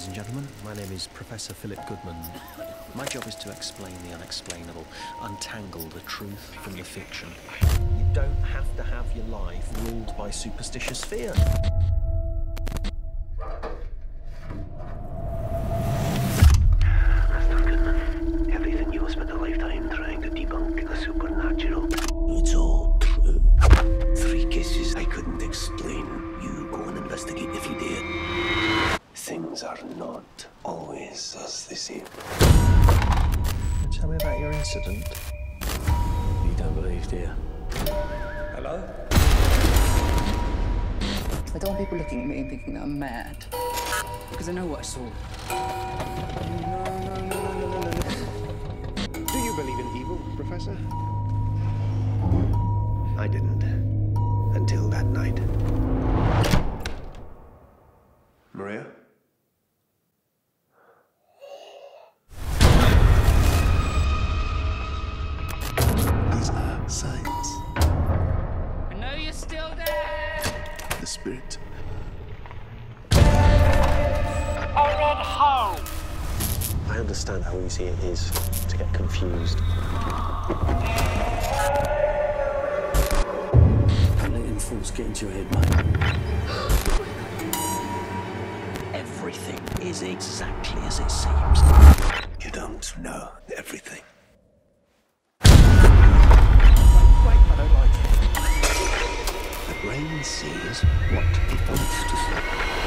ladies and gentlemen. My name is Professor Philip Goodman. My job is to explain the unexplainable, untangle the truth from the fiction. You don't have to have your life ruled by superstitious fear. Mr. Goodman, everything you spent a lifetime trying to debunk the supernatural, it's all true. 3 cases I couldn't explain. You go and investigate if you dare. Things are not always as they seem. Tell me about your incident. You don't believe, do you? Hello? I don't want people looking at me and thinking that I'm mad. Because I know what I saw. No. Do you believe in evil, Professor? I didn't. Until that night. Maria? Signs. I know you're still there. The spirit. I ran home. I understand how easy it is to get confused. Don't let influence get into your head, mate. Everything is exactly as it seems. You don't know everything. The brain sees what it wants to see.